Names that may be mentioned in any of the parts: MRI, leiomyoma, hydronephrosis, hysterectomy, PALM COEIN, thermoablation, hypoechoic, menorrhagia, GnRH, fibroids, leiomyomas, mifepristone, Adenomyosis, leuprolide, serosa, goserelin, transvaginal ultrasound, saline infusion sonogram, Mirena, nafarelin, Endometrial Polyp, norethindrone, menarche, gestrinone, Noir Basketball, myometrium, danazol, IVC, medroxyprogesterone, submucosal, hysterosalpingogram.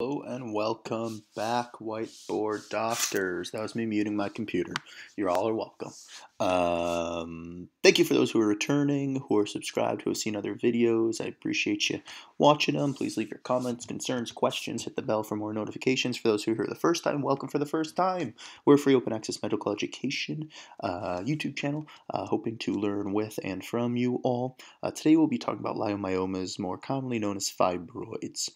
Hello and welcome back, whiteboard doctors. That was me muting my computer. You all are welcome. Thank you for those who are returning, who are subscribed, who have seen other videos. I appreciate you watching them. Please leave your comments, concerns, questions. Hit the bell for more notifications. For those who are here the first time, welcome for the first time. We're a free open access medical education YouTube channel, hoping to learn with and from you all. Today we'll be talking about leiomyomas, more commonly known as fibroids.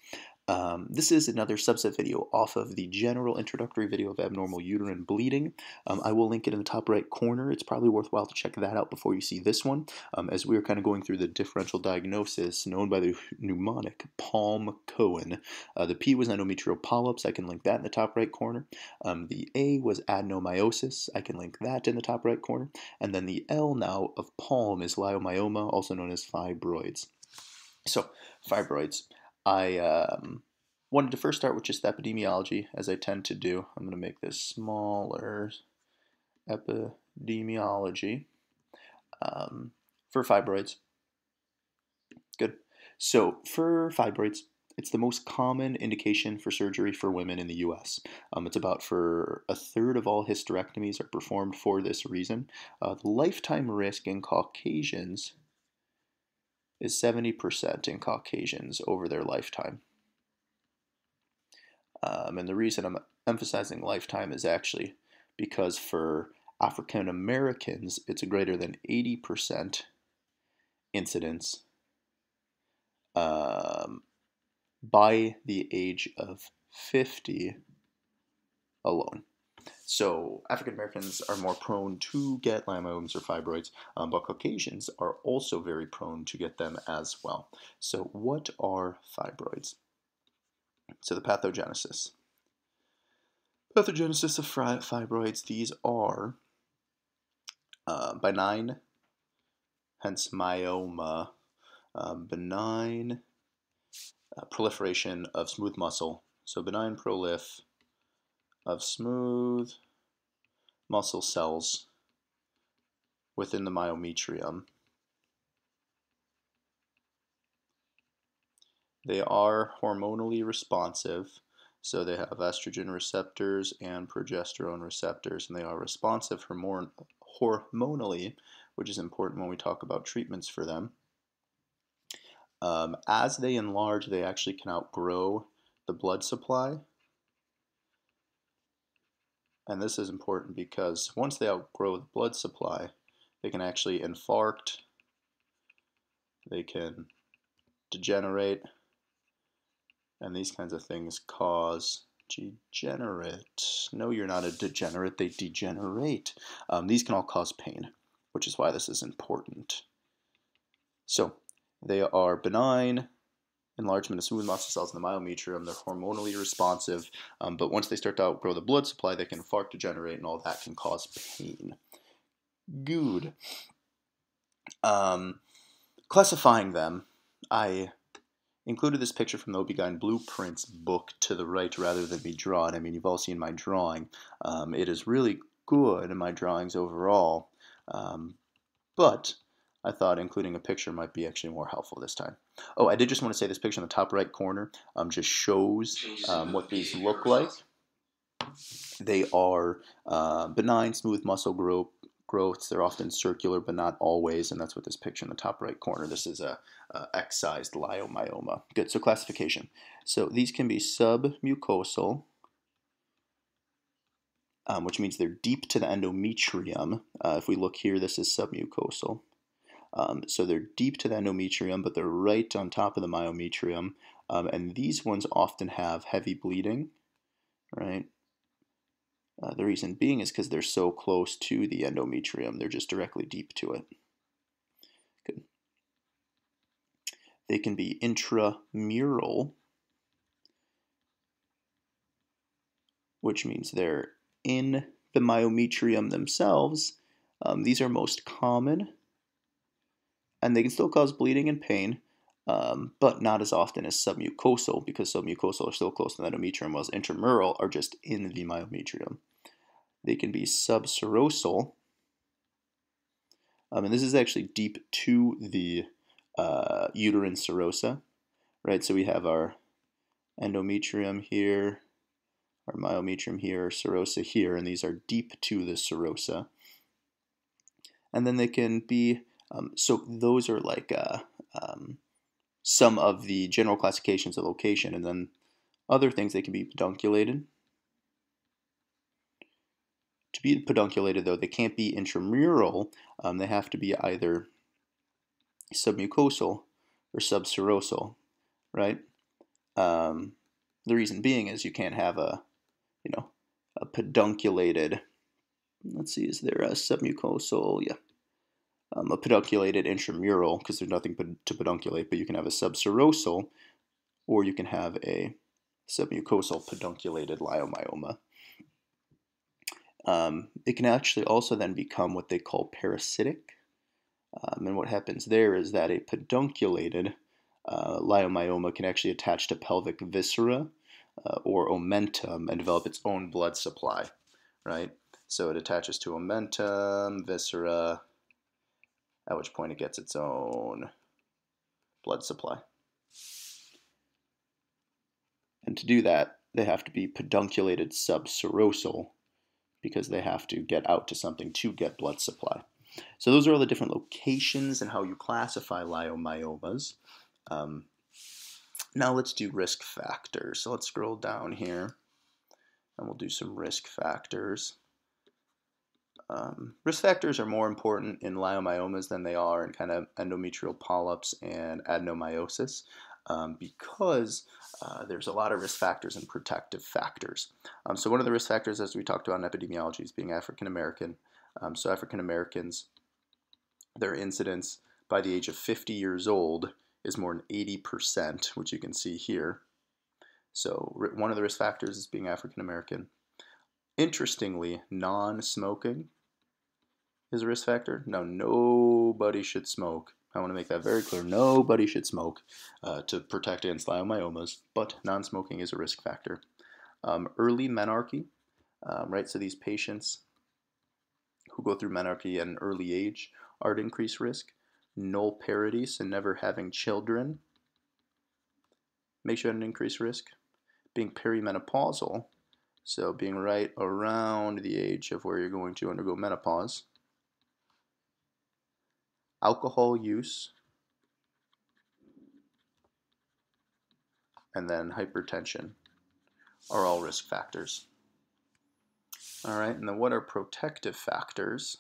This is another subset video off of the general introductory video of abnormal uterine bleeding. I will link it in the top right corner. It's probably worthwhile to check that out before you see this one, as we are kind of going through the differential diagnosis known by the mnemonic PALM COEIN. The P was endometrial polyps. I can link that in the top right corner. The A was adenomyosis. I can link that in the top right corner. And then the L now of PALM is leiomyoma, also known as fibroids. So fibroids. I wanted to first start with just epidemiology, as I tend to do. I'm going to make this smaller. Epidemiology for fibroids. Good. So for fibroids, it's the most common indication for surgery for women in the U.S. It's about for a third of all hysterectomies are performed for this reason. The lifetime risk in Caucasians is 70% in Caucasians over their lifetime. And the reason I'm emphasizing lifetime is actually because for African Americans, it's a greater than 80% incidence by the age of 50 alone. So African Americans are more prone to get leiomas or fibroids, but Caucasians are also very prone to get them as well. So what are fibroids? So the pathogenesis. Pathogenesis of fibroids, these are benign, hence myoma, benign proliferation of smooth muscle, so benign prolif of smooth muscle cells within the myometrium. They are hormonally responsive, so they have estrogen receptors and progesterone receptors, and they are responsive hormonally, which is important when we talk about treatments for them. As they enlarge, they actually can outgrow the blood supply. And this is important because once they outgrow the blood supply, they can actually infarct, they can degenerate, and these kinds of things cause degenerate. No, you're not a degenerate, they degenerate. These can all cause pain, which is why this is important. So they are benign. Enlargement of smooth muscle cells in the myometrium. They're hormonally responsive, but once they start to outgrow the blood supply, they can infarct, degenerate, and all that can cause pain. Good. Classifying them, I included this picture from the OB-GYN Blueprints book to the right rather than me draw it. I mean, you've all seen my drawing. It is really good in my drawings overall, but I thought including a picture might be actually more helpful this time. Oh, I did just want to say this picture in the top right corner just shows what these look like. They are benign, smooth muscle growths. They're often circular, but not always, and that's what this picture in the top right corner. This is a excised leiomyoma. Good, so classification. So these can be submucosal, which means they're deep to the endometrium. If we look here, this is submucosal. So they're deep to the endometrium, but they're right on top of the myometrium. And these ones often have heavy bleeding, right? The reason being is because they're so close to the endometrium. They're just directly deep to it. Good. They can be intramural, which means they're in the myometrium themselves. These are most common. And they can still cause bleeding and pain, but not as often as submucosal, because submucosal are still close to the endometrium, while intramural are just in the myometrium. They can be subserosal, and this is actually deep to the uterine serosa, right? So we have our endometrium here, or myometrium here, or serosa here, and these are deep to the serosa. And then they can be, so those are like some of the general classifications of location, and then other things, they can be pedunculated. To be pedunculated, though, they can't be intramural. They have to be either submucosal or subserosal, right? The reason being is you can't have a, you know, a pedunculated, let's see, is there a submucosal? Yeah. A pedunculated intramural, because there's nothing to pedunculate, but you can have a subserosal, or you can have a submucosal pedunculated leiomyoma. It can actually also then become what they call parasitic. And what happens there is that a pedunculated leiomyoma can actually attach to pelvic viscera or omentum and develop its own blood supply, right? So it attaches to omentum, viscera, at which point it gets its own blood supply. And to do that, they have to be pedunculated subserosal, because they have to get out to something to get blood supply. So those are all the different locations and how you classify leiomyomas. Now let's do risk factors. So let's scroll down here and we'll do some risk factors. Risk factors are more important in leiomyomas than they are in kind of endometrial polyps and adenomyosis, because there's a lot of risk factors and protective factors. So one of the risk factors, as we talked about in epidemiology, is being African American. So African Americans, their incidence by the age of 50 years old is more than 80%, which you can see here. So one of the risk factors is being African American. Interestingly, non-smoking is a risk factor. Now, nobody should smoke. I want to make that very clear. Nobody should smoke to protect against leiomyomas, but non-smoking is a risk factor. Early menarche, right? So these patients who go through menarche at an early age are at increased risk. Nullparity, so never having children, makes you at an increased risk. Being perimenopausal, so being right around the age of where you're going to undergo menopause. Alcohol use, and then hypertension are all risk factors. All right, and then what are protective factors?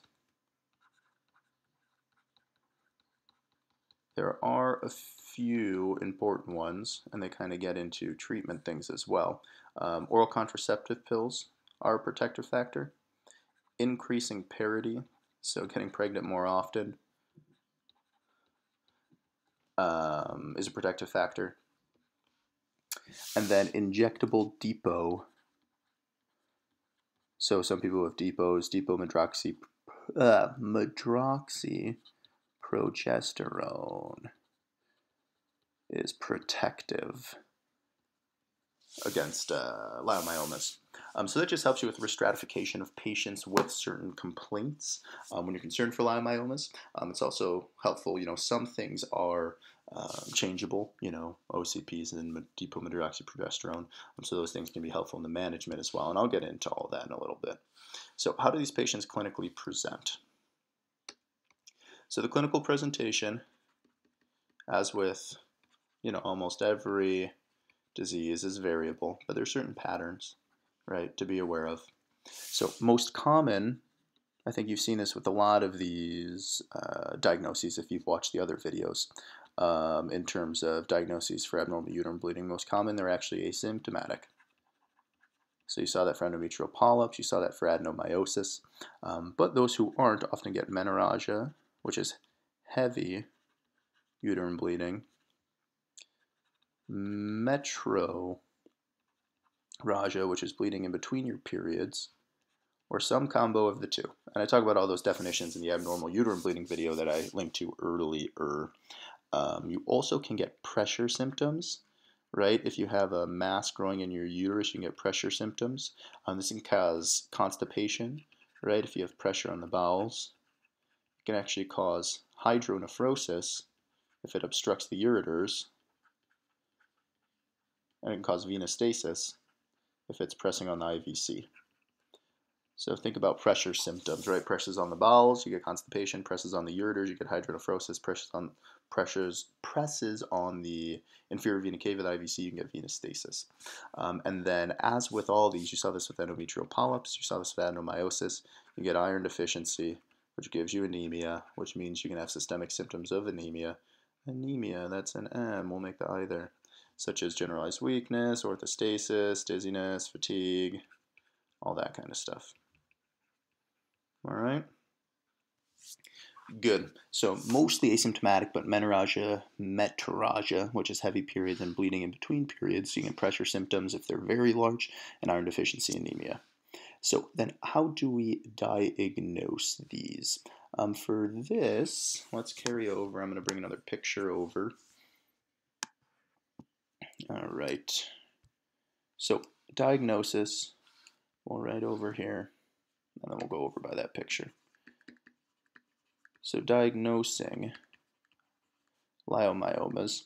There are a few important ones, and they kind of get into treatment things as well. Oral contraceptive pills are a protective factor. Increasing parity, so getting pregnant more often, is a protective factor. And then injectable depot. So some people with depots, medroxyprogesterone is protective against leiomyomas. So that just helps you with risk stratification of patients with certain complaints when you're concerned for leiomyomas. It's also helpful, you know, some things are changeable, you know, OCPs and depot medroxyprogesterone. So those things can be helpful in the management as well, and I'll get into all that in a little bit. So how do these patients clinically present? So the clinical presentation, as with, you know, almost every disease, is variable, but there are certain patterns, right, to be aware of. So most common, I think you've seen this with a lot of these diagnoses if you've watched the other videos, in terms of diagnoses for abnormal uterine bleeding, most common, they're actually asymptomatic. So you saw that for endometrial polyps, you saw that for adenomyosis, but those who aren't often get menorrhagia, which is heavy uterine bleeding, metrorrhagia, which is bleeding in between your periods, or some combo of the two. And I talk about all those definitions in the abnormal uterine bleeding video that I linked to earlier. You also can get pressure symptoms, right? If you have a mass growing in your uterus, you can get pressure symptoms. This can cause constipation, right? If you have pressure on the bowels, it can actually cause hydronephrosis if it obstructs the ureters. and it can cause venostasis if it's pressing on the IVC. So think about pressure symptoms, right? Pressures on the bowels, you get constipation. Pressures on the ureters, you get hydronephrosis. Presses on the inferior vena cava with IVC, you can get venostasis. And then as with all these, you saw this with endometrial polyps, you saw this with adenomyosis, you get iron deficiency, which gives you anemia, which means you can have systemic symptoms of anemia. Anemia, that's an M, we'll make the I there. Such as generalized weakness, orthostasis, dizziness, fatigue, all that kind of stuff. All right? Good. So mostly asymptomatic, but menorrhagia, metrorrhagia, which is heavy periods and bleeding in between periods. You can pressure symptoms if they're very large, and iron deficiency anemia. So then how do we diagnose these? For this, let's carry over. I'm going to bring another picture over. All right. So diagnosis, we'll write over here, and then we'll go over by that picture. So diagnosing leiomyomas,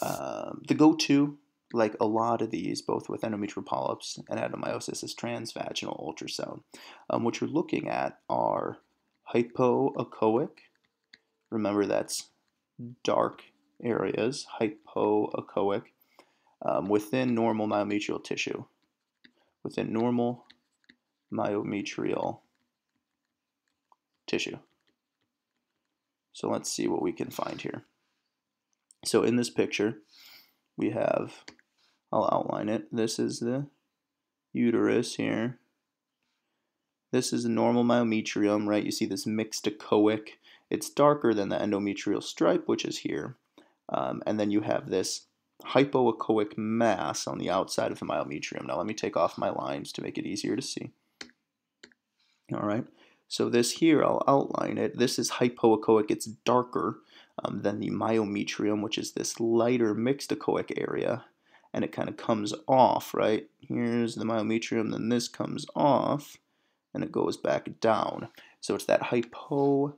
the go-to, like a lot of these, both with endometrial polyps and adenomyosis, is transvaginal ultrasound. What you're looking at are hypoechoic. Remember, that's dark areas, hypoechoic, within normal myometrial tissue, within normal myometrial tissue. So let's see what we can find here. So in this picture, we have, I'll outline it, this is the uterus here. This is the normal myometrium, right? You see this mixed echoic. It's darker than the endometrial stripe, which is here. And then you have this hypoechoic mass on the outside of the myometrium. Now let me take off my lines to make it easier to see. All right. So this here, I'll outline it. This is hypoechoic. It's darker than the myometrium, which is this lighter mixed echoic area. And it kind of comes off, right? Here's the myometrium, then this comes off, and it goes back down. So it's that hypoechoic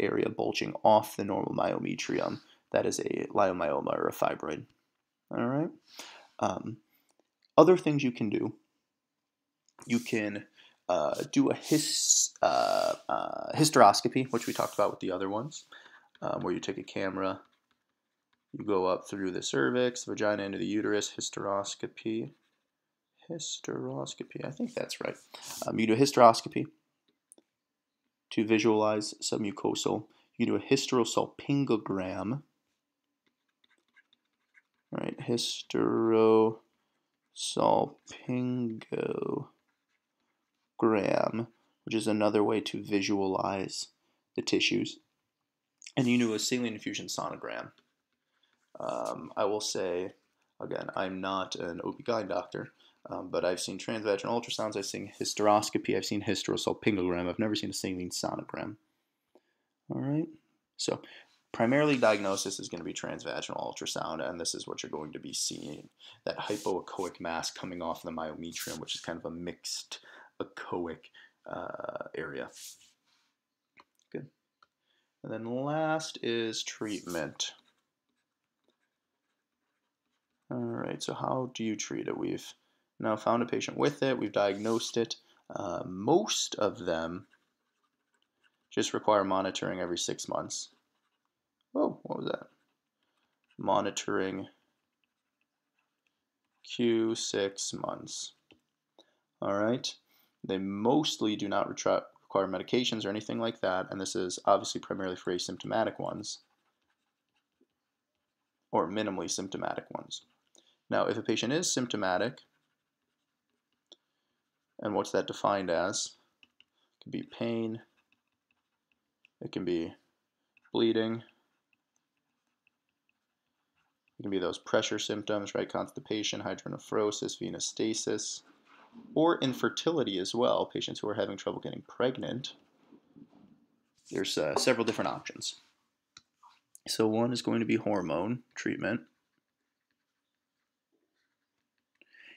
area bulging off the normal myometrium. That is a leiomyoma or a fibroid. All right? Other things you can do a hysteroscopy, which we talked about with the other ones, where you take a camera, you go up through the cervix, the vagina, into the uterus, hysteroscopy. Hysteroscopy, I think that's right. You do a hysteroscopy to visualize submucosal. You do a hysterosalpingogram. All right, hysterosalpingogram, which is another way to visualize the tissues. And you do a saline infusion sonogram. I will say, again, I'm not an OB-GYN doctor, but I've seen transvaginal ultrasounds, I've seen hysteroscopy, I've seen hysterosalpingogram, I've never seen a saline sonogram. All right, so primarily diagnosis is going to be transvaginal ultrasound, and this is what you're going to be seeing, that hypoechoic mass coming off the myometrium, which is kind of a mixed echoic area. Good. And then last is treatment. All right, so how do you treat it? We've now found a patient with it, we've diagnosed it. Most of them just require monitoring every 6 months. Oh, what was that? Monitoring Q6 months. All right. They mostly do not require medications or anything like that, and this is obviously primarily for asymptomatic ones or minimally symptomatic ones. Now, if a patient is symptomatic, and what's that defined as? It could be pain, it can be bleeding, it can be those pressure symptoms, right? Constipation, hydronephrosis, venostasis, or infertility as well, patients who are having trouble getting pregnant. There's several different options. So one is going to be hormone treatment.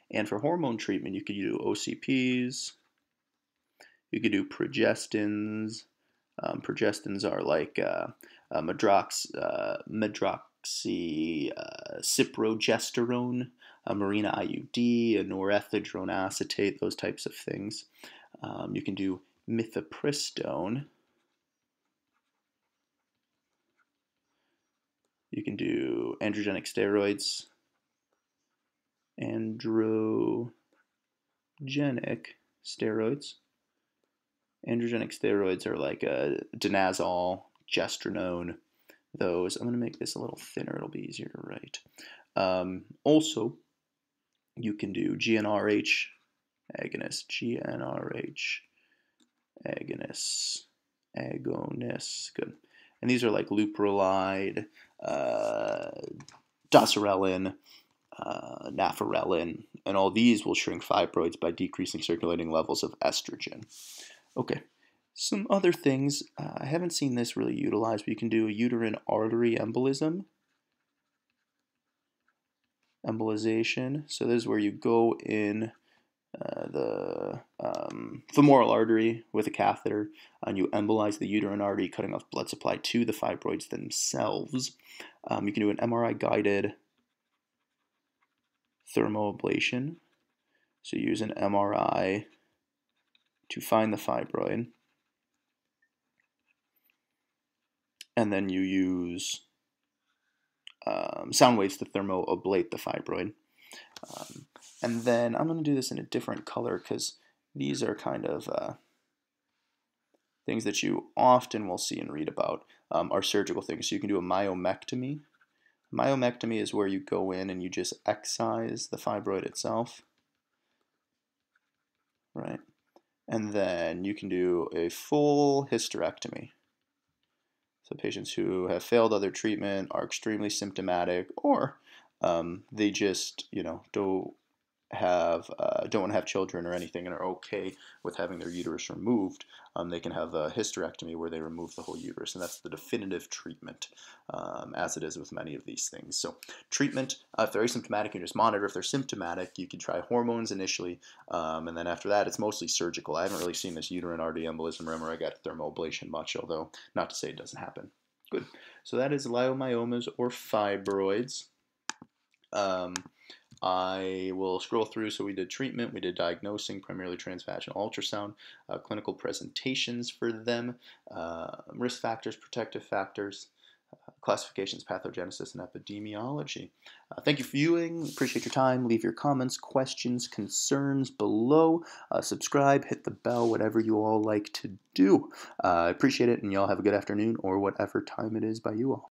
And for hormone treatment, you could do OCPs, you could do progestins. Progestins are like medroxyprogesterone, a Mirena IUD, a norethindrone acetate, those types of things. You can do mifepristone. You can do androgenic steroids, Androgenic steroids are like danazol, gestrinone, those. I'm going to make this a little thinner. It'll be easier to write. Also, you can do GnRH agonist, good. And these are like leuprolide, goserelin, nafarelin, and all these will shrink fibroids by decreasing circulating levels of estrogen. Okay, some other things. I haven't seen this really utilized, but you can do a uterine artery embolization. So this is where you go in the femoral artery with a catheter, and you embolize the uterine artery, cutting off blood supply to the fibroids themselves. You can do an MRI-guided thermoablation. So use an MRI to find the fibroid, and then you use sound waves to thermoablate the fibroid. And then I'm going to do this in a different color because these are kind of things that you often will see and read about are surgical things. So you can do a myomectomy. Myomectomy is where you go in and you just excise the fibroid itself, right? And then you can do a full hysterectomy. So patients who have failed other treatment, are extremely symptomatic, or they just, you know, don't want to have children or anything and are okay with having their uterus removed, they can have a hysterectomy where they remove the whole uterus, and that's the definitive treatment, as it is with many of these things. So treatment, if they're asymptomatic, you just monitor. If they're symptomatic, you can try hormones initially, and then after that, it's mostly surgical. I haven't really seen this uterine artery embolism or MRI-guided thermoablation much, although not to say it doesn't happen. Good. So that is leiomyomas or fibroids. I will scroll through. So we did treatment, we did diagnosing, primarily transvaginal ultrasound, clinical presentations for them, risk factors, protective factors, classifications, pathogenesis, and epidemiology. Thank you for viewing. Appreciate your time. Leave your comments, questions, concerns below. Subscribe, hit the bell, whatever you all like to do. I appreciate it, and y'all have a good afternoon or whatever time it is by you all.